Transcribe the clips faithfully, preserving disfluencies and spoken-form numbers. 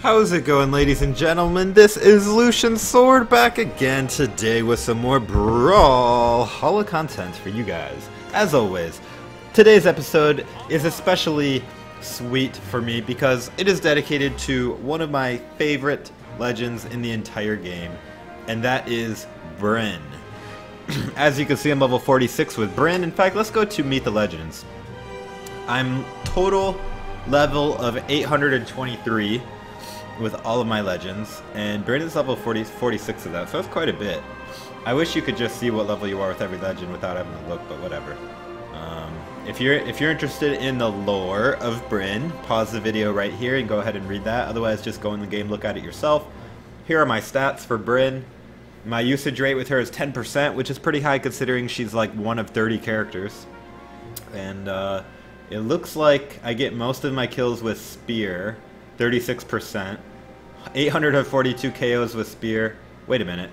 How's it going, ladies and gentlemen? This is Lucian Sword back again today with some more Brawlhalla content for you guys. As always, today's episode is especially sweet for me because it is dedicated to one of my favorite legends in the entire game, and that is Bryn. As you can see, I'm level forty-six with Bryn. In fact, let's go to Meet the Legends. I'm total level of eight hundred twenty-three. With all of my legends, and Bryn is level forty, forty-six of that, so that's quite a bit. I wish you could just see what level you are with every legend without having to look, but whatever. Um, if you're if you're interested in the lore of Bryn, pause the video right here and go ahead and read that. Otherwise, just go in the game, look at it yourself. Here are my stats for Bryn. My usage rate with her is ten percent, which is pretty high considering she's like one of thirty characters. And uh, it looks like I get most of my kills with spear, thirty-six percent. eight hundred forty-two K Os with spear. Wait a minute.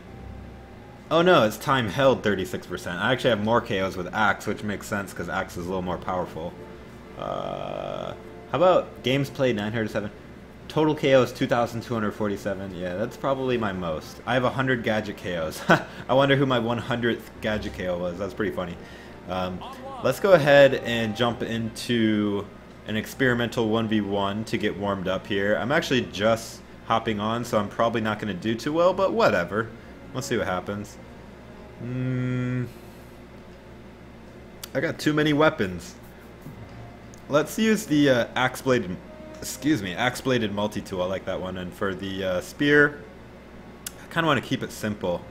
Oh no, it's time held thirty-six percent. I actually have more K Os with axe, which makes sense because axe is a little more powerful. Uh, how about games played nine hundred seven? Total K Os two thousand two hundred forty-seven. Yeah, that's probably my most. I have one hundred gadget K Os. I wonder who my one hundredth gadget K O was. That's pretty funny. Um, let's go ahead and jump into an experimental one v one to get warmed up here. I'm actually just hopping on, so I'm probably not going to do too well, but whatever. Let's see what happens. Mm, I got too many weapons. Let's use the uh, axe bladed, excuse me, axe bladed multi-tool. I like that one. And for the uh, spear, I kind of want to keep it simple.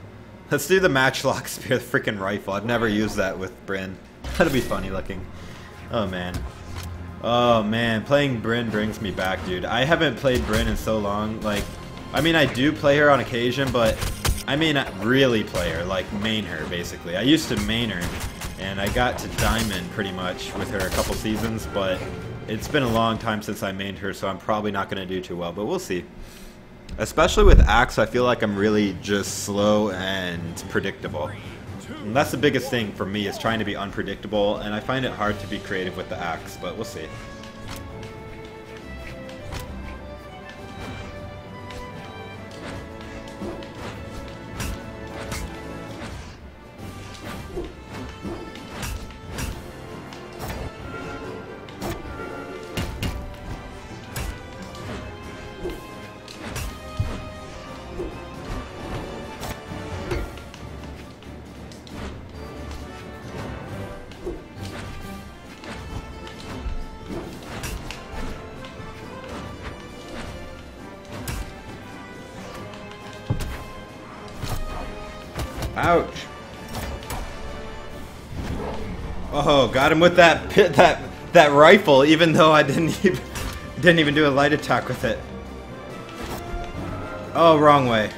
Let's do the matchlock spear, the freaking rifle. I've never used that with Bryn. That'll be funny looking. Oh man. Oh man, playing Bryn brings me back, dude. I haven't played Bryn in so long. Like, I mean, I do play her on occasion, but I mean, I really play her, like main her, basically. I used to main her, and I got to Diamond pretty much with her a couple seasons, but it's been a long time since I mained her, so I'm probably not going to do too well, but we'll see. Especially with Axe, I feel like I'm really just slow and predictable. And that's the biggest thing for me, is trying to be unpredictable, and I find it hard to be creative with the axe, but we'll see. Ouch. Oh, got him with that pit, that that rifle, even though I didn't even didn't even do a light attack with it. Oh, wrong way.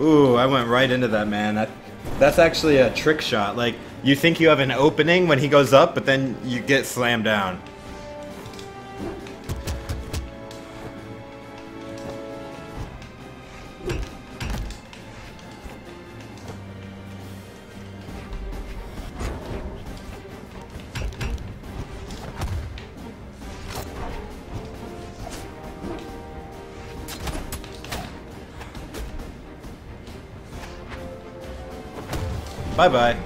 Ooh, I went right into that, man. That that's actually a trick shot. Like, you think you have an opening when he goes up, but then you get slammed down. Bye-bye.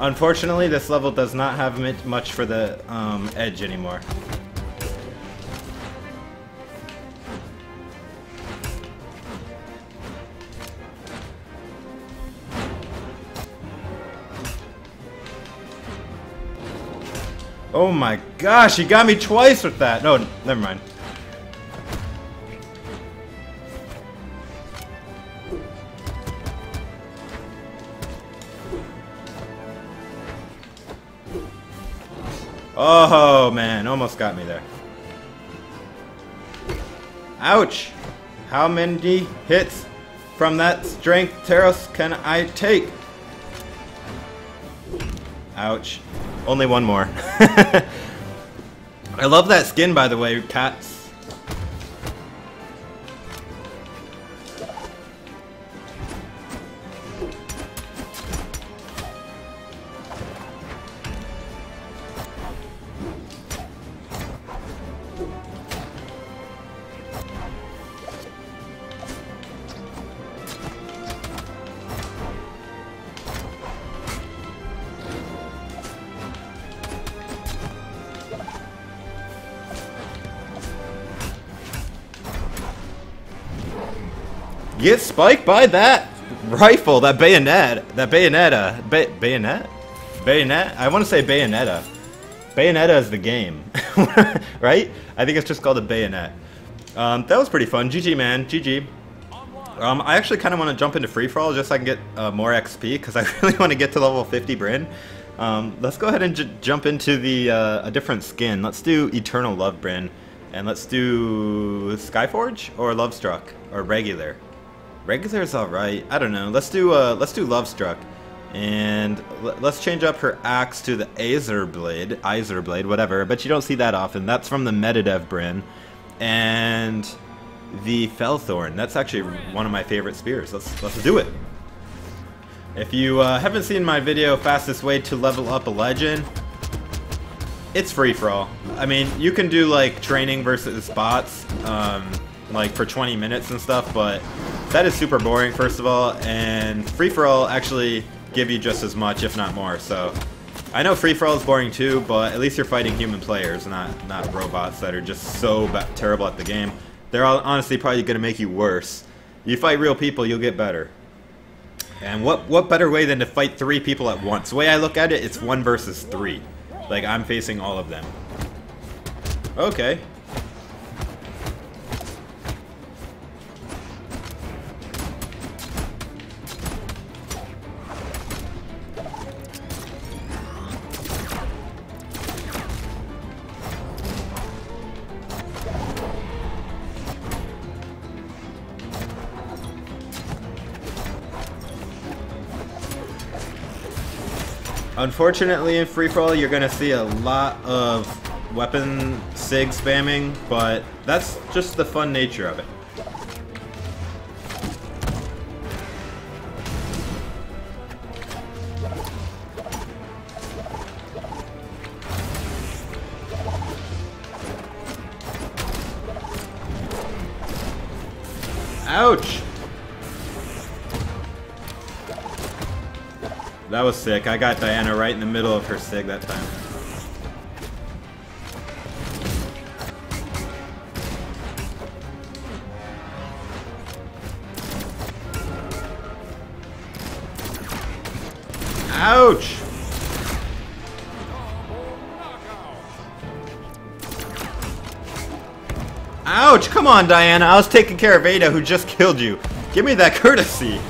Unfortunately, this level does not have much for the um, edge anymore. Oh my gosh, he got me twice with that! No, never mind. Oh man, almost got me there. Ouch! How many hits from that strength Teros can I take? Ouch. Only one more. I love that skin, by the way, cats. Get spiked by that rifle, that bayonet, that bayonetta, ba bayonet, bayonet. I want to say bayonetta. Bayonetta is the game, right? I think it's just called a bayonet. Um, that was pretty fun. G G, man. G G. Um, I actually kind of want to jump into free for all just so I can get uh, more X P because I really want to get to level fifty Bryn. Um, let's go ahead and j jump into the uh, a different skin. Let's do Eternal Love Bryn, and let's do Skyforge or Lovestruck or regular. Regular is all right. I don't know. Let's do uh, let's do Lovestruck, and l let's change up her axe to the Azerblade, Azerblade, whatever. But you don't see that often. That's from the MetaDev Bryn, and the Felthorn. That's actually one of my favorite spears. Let's let's do it. If you uh, haven't seen my video, fastest way to level up a legend, it's free for all. I mean, you can do like training versus bots, um, like for twenty minutes and stuff, but that is super boring. First of all, and free for all actually give you just as much, if not more. So I know free for all is boring too, but at least you're fighting human players, not not robots that are just so terrible at the game. They're all honestly probably going to make you worse. You fight real people, you'll get better. And what what better way than to fight three people at once? The way I look at it, it's one versus three. Like, I'm facing all of them. Okay. Unfortunately, in free-for-all, you're going to see a lot of weapon sig spamming, but that's just the fun nature of it. Ouch! That was sick. I got Diana right in the middle of her sig that time. Ouch! Ouch! Come on, Diana. I was taking care of Ada, who just killed you. Give me that courtesy.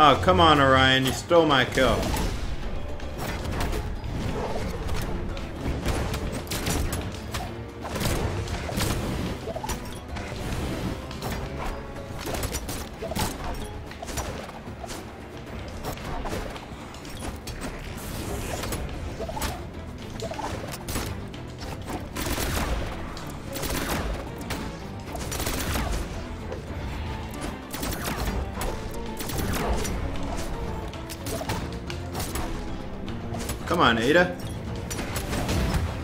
Oh, come on, Orion, you stole my kill. Come on, Ada.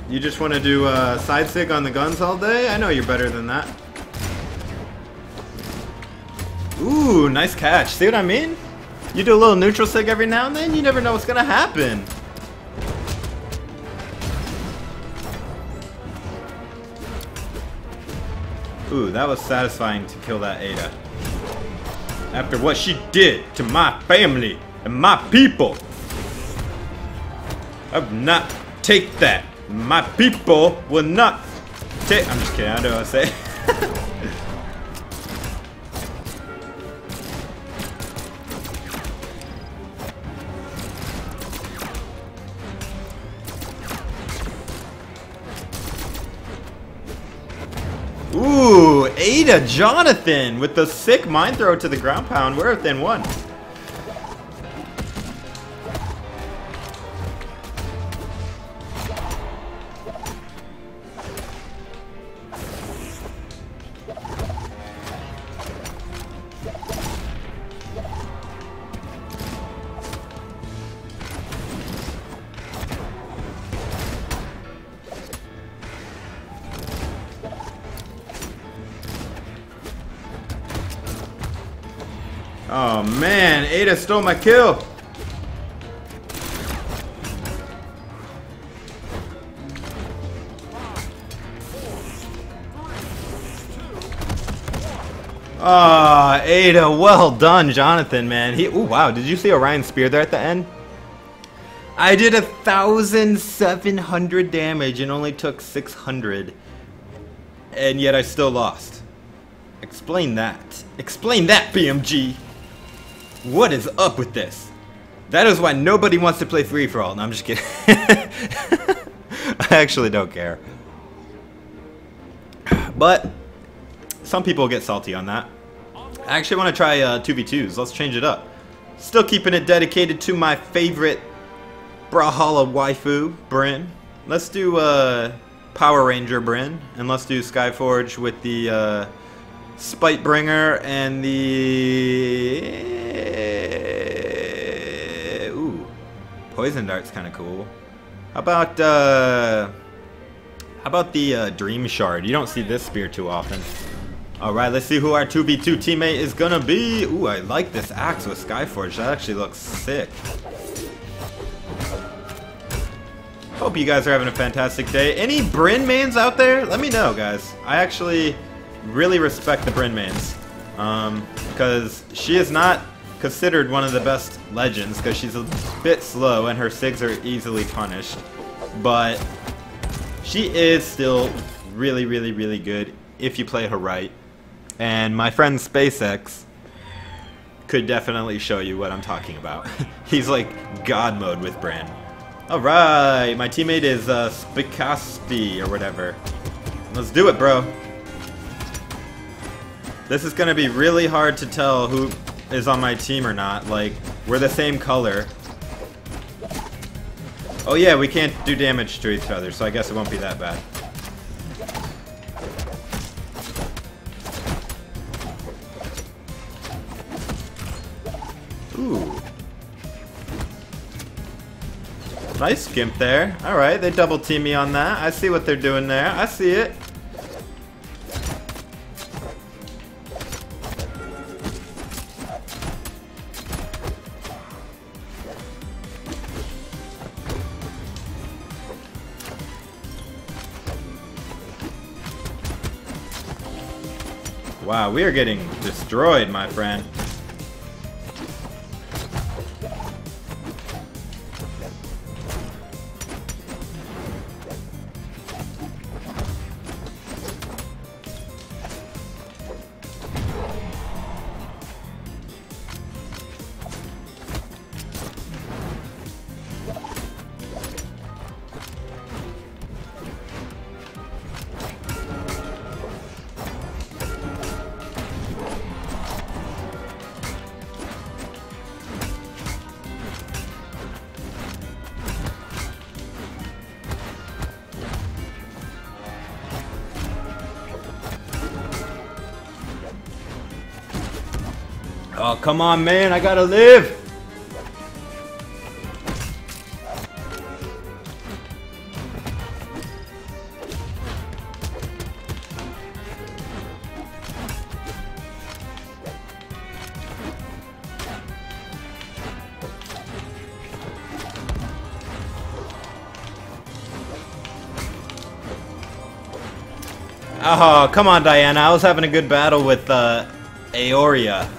You just want to do uh, side sig on the guns all day? I know you're better than that. Ooh, nice catch. See what I mean? You do a little neutral sig every now and then, you never know what's going to happen. Ooh, that was satisfying to kill that Ada. After what she did to my family and my people. I will not take that. My people will not take. I'm just kidding. I don't know what I say. Ooh, Ada Jonathan with the sick mind throw to the ground pound. We're within one. Oh man, Ada stole my kill. Ah, oh, Ada, well done, Jonathan, man. He, ooh, wow, did you see Orion's spear there at the end? I did a thousand seven hundred damage and only took six hundred, and yet I still lost. Explain that. Explain that, B M G. What is up with this? That is why nobody wants to play free for all. No, I'm just kidding. I actually don't care. But some people get salty on that. I actually want to try uh, two v twos. Let's change it up. Still keeping it dedicated to my favorite Brawlhalla waifu, Bryn. Let's do uh, Power Ranger Bryn. And let's do Skyforge with the uh, Spitebringer and the... Ooh. Poison Dart's kind of cool. How about... Uh... How about the uh, Dream Shard? You don't see this spear too often. Alright, let's see who our two v two teammate is gonna be. Ooh, I like this axe with Skyforge. That actually looks sick. Hope you guys are having a fantastic day. Any Bryn mains out there? Let me know, guys. I actually really respect the Bryn mains. Um, because she is not considered one of the best legends, because she's a bit slow and her sigs are easily punished. But she is still really, really, really good if you play her right. And my friend SpaceX could definitely show you what I'm talking about. He's like God mode with Brand. Alright, my teammate is uh, Spikasti or whatever. Let's do it, bro. This is going to be really hard to tell who is on my team or not. Like, we're the same color. Oh yeah, we can't do damage to each other, so I guess it won't be that bad. Ooh. Nice skimp there. Alright, they double team me on that. I see what they're doing there. I see it. Wow, we are getting destroyed, my friend. Oh, come on, man. I gotta live. Oh, come on, Diana. I was having a good battle with uh, Aoria.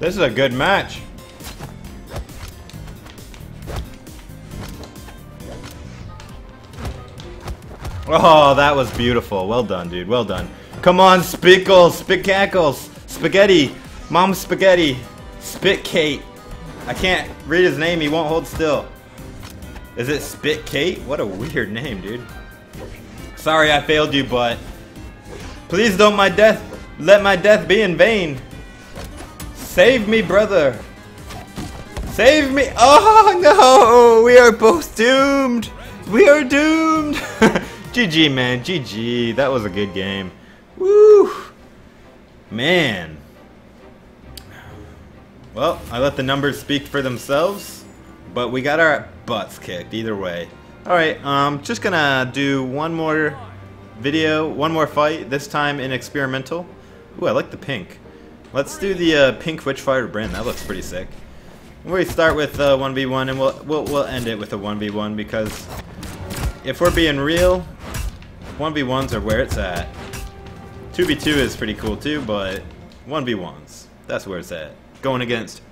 This is a good match. Oh, that was beautiful. Well done, dude. Well done. Come on, Spickles, Spickackles, Spaghetti, Mom Spaghetti, Spitcate. I can't read his name. He won't hold still. Is it Spitcate? What a weird name, dude. Sorry I failed you, but please don't my death. Let my death be in vain. Save me, brother. Save me. Oh, no. We are both doomed. We are doomed. G G, man. G G. That was a good game. Woo. Man. Well, I let the numbers speak for themselves, but we got our butts kicked either way. Alright, um, just gonna do one more video, one more fight, this time in experimental. Ooh, I like the pink. Let's do the uh, pink Witchfire Bryn. That looks pretty sick. We start with uh, one v one, and we'll, we'll, we'll end it with a one v one, because if we're being real, one v ones are where it's at. two v two is pretty cool too, but one v ones, that's where it's at. Going against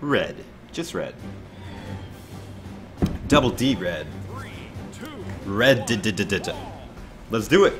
red. Just red. Double D red. Red d d d d d. Let's do it.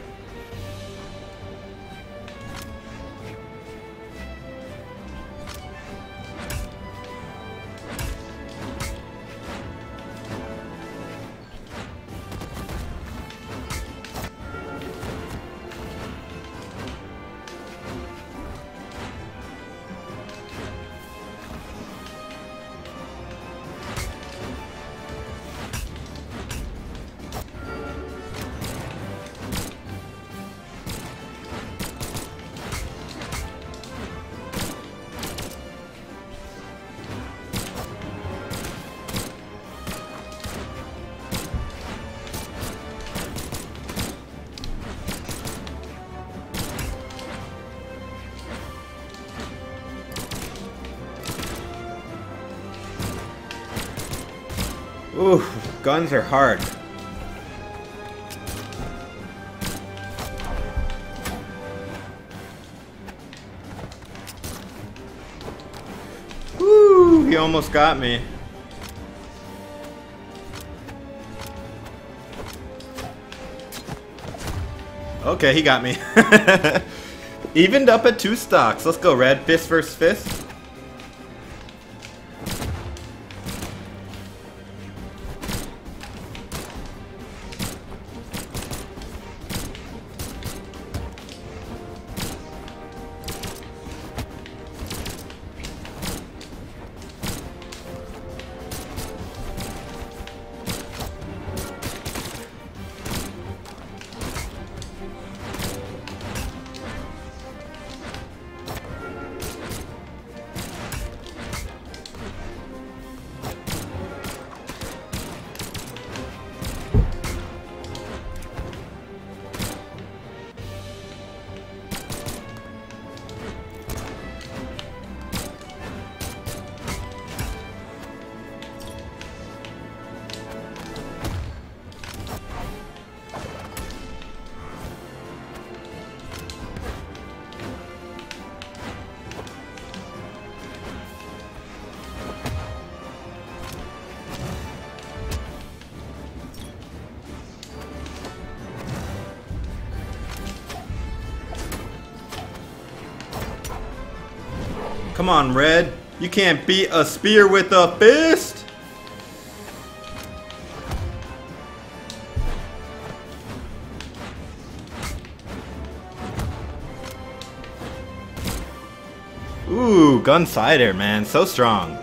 Ooh, guns are hard. Woo, he almost got me. Okay, he got me. Evened up at two stocks. Let's go, red. Fist versus fist. Come on, red. You can't beat a spear with a fist. Ooh, gun side air, man. So strong.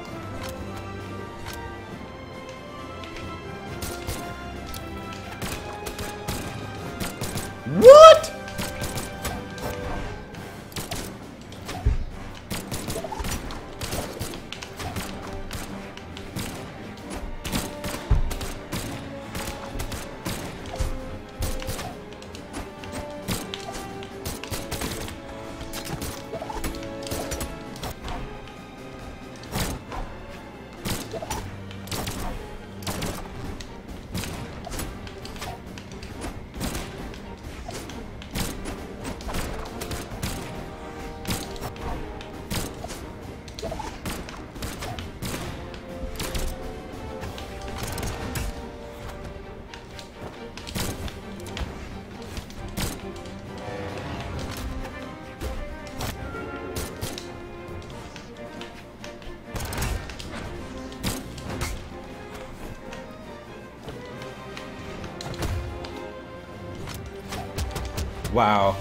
Wow.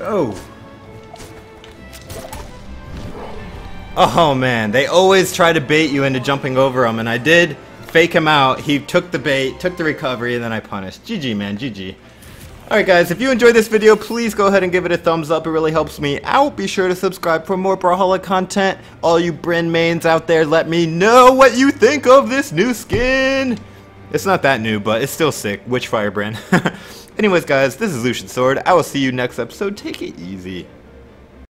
Oh. Oh man, they always try to bait you into jumping over him, and I did fake him out. He took the bait, took the recovery, and then I punished. G G, man, G G. Alright guys, if you enjoyed this video, please go ahead and give it a thumbs up. It really helps me out. Be sure to subscribe for more Brawlhalla content. All you Bryn mains out there, let me know what you think of this new skin. It's not that new, but it's still sick. Witchfire Bryn. Anyways guys, this is Lucian Sword. I will see you next episode. Take it easy.